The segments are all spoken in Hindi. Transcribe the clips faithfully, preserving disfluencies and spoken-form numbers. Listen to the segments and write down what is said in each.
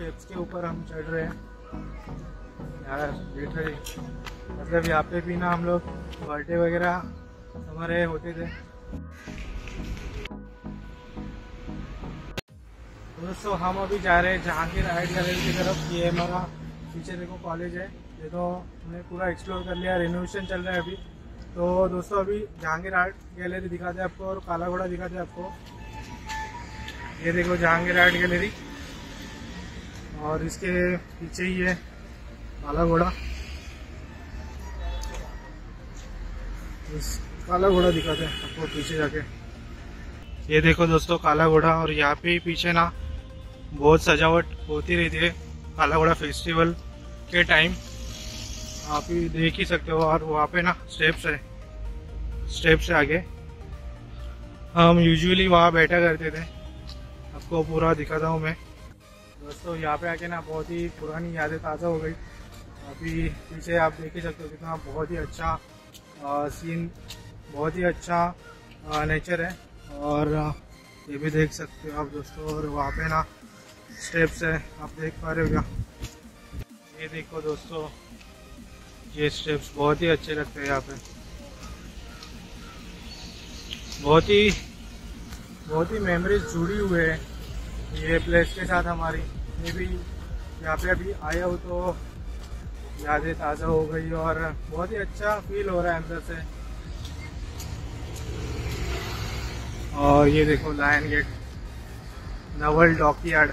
स्टेप्स के ऊपर हम चढ़ रहे हैं यार, लिटरली मतलब यहाँ पे भी ना हम लोग बर्थडे वगैरह हमारे होते थे। दोस्तों हम अभी जा रहे हैं जहांगीर आर्ट गैलरी की तरफ। ये हमारा पीछे देखो कॉलेज है, ये तो हमने पूरा एक्सप्लोर कर लिया, रिनोवेशन चल रहा है अभी। तो दोस्तों अभी जहांगीर आर्ट गैलरी दिखाते हैं आपको और काला घोड़ा दिखाते हैं आपको। ये देखो जहांगीर आर्ट गैलरी और इसके पीछे ही है काला घोड़ा। काला घोड़ा दिखाते हैं आपको पीछे जाके। ये देखो दोस्तों काला घोड़ा, और यहाँ पे पीछे ना बहुत सजावट होती रहती है काला घोड़ा फेस्टिवल के टाइम, आप ही देख ही सकते हो। और वहाँ पे ना स्टेप्स है, स्टेप्स से आगे हम यूजुअली वहाँ बैठा करते थे, आपको पूरा दिखाता हूँ मैं। दोस्तों यहाँ पे आके ना बहुत ही पुरानी यादें ताज़ा हो गई। अभी पीछे आप देख ही सकते हो कितना बहुत ही अच्छा आ, सीन, बहुत ही अच्छा आ, नेचर है। और ये भी देख सकते हो आप दोस्तों, और वहाँ पे ना स्टेप्स है, आप देख पा रहे हो क्या। ये देखो दोस्तों ये स्टेप्स बहुत ही अच्छे लगते हैं यहाँ पे, बहुत ही बहुत ही मेमोरीज जुड़ी हुए है ये प्लेस के साथ हमारी। ये भी यहाँ पे अभी आया हो तो यादें ताज़ा हो गई और बहुत ही अच्छा फील हो रहा है अंदर से। और ये देखो लायन गेट, नवल डॉकयार्ड,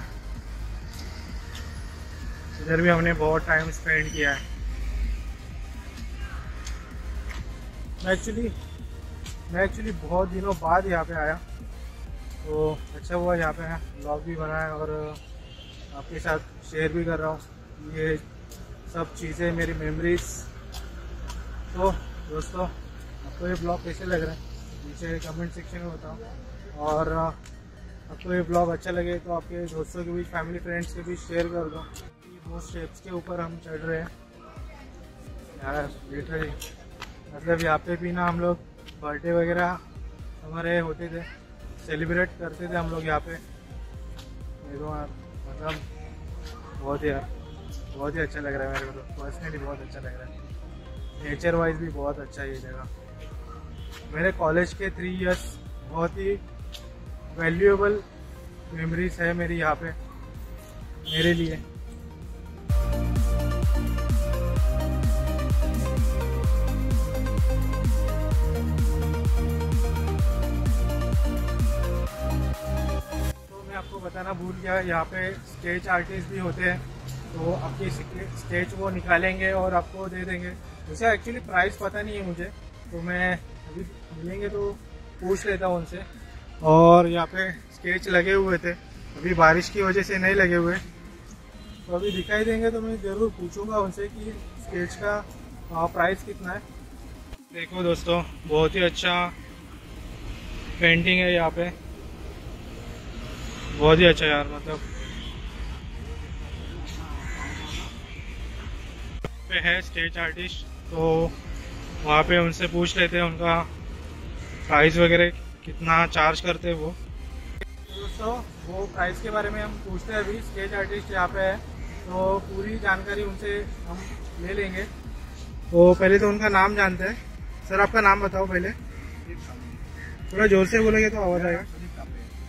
इधर भी हमने बहुत टाइम स्पेंड किया है। एक्चुअली मैं एक्चुअली बहुत दिनों बाद यहाँ पे आया तो अच्छा हुआ यहाँ पे ब्लॉग भी बनाया और आपके साथ शेयर भी कर रहा हूँ ये सब चीज़ें, मेरी मेमोरीज। तो दोस्तों आपको ये ब्लॉग कैसे लग रहा है नीचे कमेंट सेक्शन में बताओ, और आपको ये ब्लॉग अच्छा लगे तो आपके दोस्तों के बीच, फैमिली फ्रेंड्स के बीच शेयर कर दो। वो स्टेप्स के ऊपर हम चढ़ रहे हैं यार, लिटरली मतलब यहाँ पे भी ना हम लोग बर्थडे वगैरह हमारे होते थे, सेलिब्रेट करते थे हम लोग यहाँ पे। देखो यार मतलब बहुत ही यार बहुत ही अच्छा लग रहा है मेरे को तो, पर्सनली बहुत अच्छा लग रहा है। नेचर वाइज भी बहुत अच्छा है ये जगह। मेरे कॉलेज के थ्री इयर्स बहुत ही वैल्यूएबल मेमोरीज है मेरी यहाँ पे, मेरे लिए। तो मैं आपको बताना भूल गया, यहाँ पे स्केच आर्टिस्ट भी होते हैं तो आपकी स्केच वो निकालेंगे और आपको दे देंगे। उसका एक्चुअली प्राइस पता नहीं है मुझे, तो मैं अभी मिलेंगे तो पूछ लेता हूँ उनसे। और यहाँ पे स्केच लगे हुए थे, अभी बारिश की वजह से नहीं लगे हुए, तो अभी दिखाई देंगे तो मैं ज़रूर पूछूंगा उनसे कि स्केच का प्राइस कितना है। देखो दोस्तों बहुत ही अच्छा पेंटिंग है यहाँ पे, बहुत ही अच्छा यार मतलब। पे है स्केच आर्टिस्ट तो वहाँ पे उनसे पूछ लेते हैं उनका प्राइस वगैरह कितना चार्ज करते हैं वो। दोस्तों वो प्राइस के बारे में हम पूछते हैं, अभी स्केच आर्टिस्ट यहाँ पे है तो पूरी जानकारी उनसे हम ले लेंगे। तो पहले तो उनका नाम जानते हैं। सर आपका नाम बताओ पहले, थोड़ा जोर से बोलेंगे तो आवाज़ आएगा।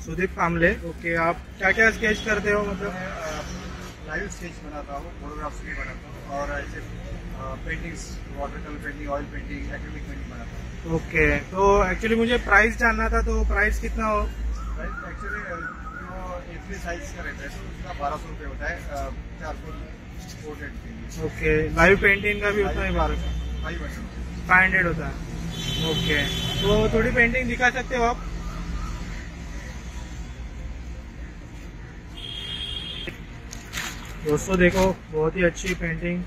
सुदीप कामले, ओके। आप क्या क्या स्केच करते हो? मतलब लाइव स्केच बनाता हूँ, फोटोग्राफ्स भी बनाता हूँ और ऐसे paintings, water colour painting, oil painting, acrylic painting बनाता हूं। ओके, तो एक्चुअली मुझे प्राइस जानना था, तो प्राइस कितना हो? प्राइस एक्चुअली जो एवरी साइज का रहता है उसका बारह सौ रुपये होता है, चार सौ पोर्ट्रेट के लिए। ओके, लाइव पेंटिंग का भी होता है बारह सौ, फाइव हंड्रेड फाइव हंड्रेड होता है। ओके, तो थोड़ी पेंटिंग दिखा सकते हो आप? दोस्तों देखो बहुत ही अच्छी पेंटिंग,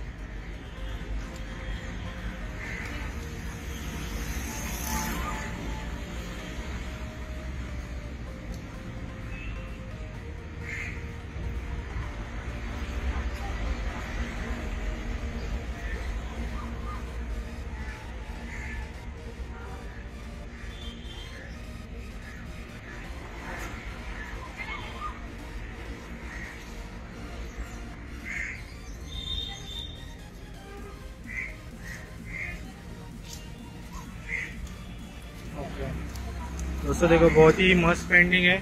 दोस्तों देखो बहुत ही मस्त पेंटिंग है।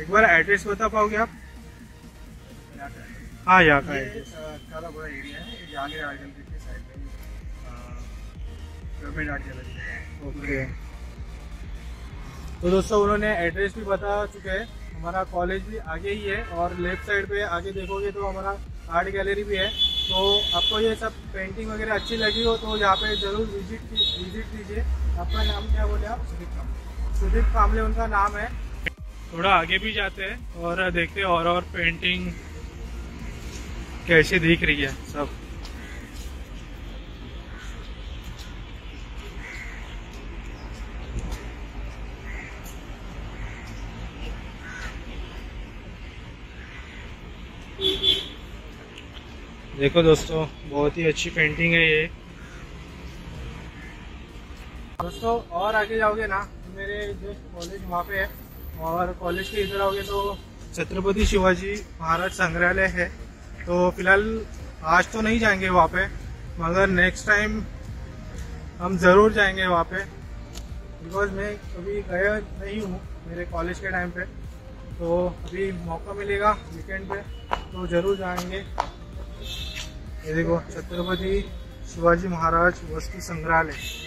एक बार एड्रेस बता पाओगे आप? हाँ यहाँ का एड्रेस काला घोड़ा एरिया है, जहांगीर आर्ट गैलरी के साइड में गवर्नमेंट आर्ट गैलरी है। ओके तो दोस्तों उन्होंने एड्रेस भी बता चुके हैं। हमारा कॉलेज भी आगे ही है और लेफ्ट साइड पे आगे देखोगे तो हमारा आर्ट गैलरी भी है। तो आपको ये सब पेंटिंग वगैरह अच्छी लगी हो तो यहाँ पे जरूर विजिट विजिट कीजिए। आपका नाम क्या बोले आप? सुदीप कामले। सुदीप कामले उनका नाम है। थोड़ा आगे भी जाते हैं और देखते हैं और और पेंटिंग कैसे दिख रही है सब। देखो दोस्तों बहुत ही अच्छी पेंटिंग है ये। दोस्तों और आगे जाओगे ना मेरे जस्ट कॉलेज वहाँ पे है और कॉलेज के इधर आओगे तो छत्रपति शिवाजी महाराज संग्रहालय है। तो फिलहाल आज तो नहीं जाएंगे वहाँ पे, मगर नेक्स्ट टाइम हम ज़रूर जाएंगे वहाँ पे, बिकॉज मैं कभी गया नहीं हूँ मेरे कॉलेज के टाइम पे। तो अभी मौका मिलेगा वीकेंड पे तो ज़रूर जाएंगे। ये देखो छत्रपति शिवाजी महाराज वस्तु संग्रहालय।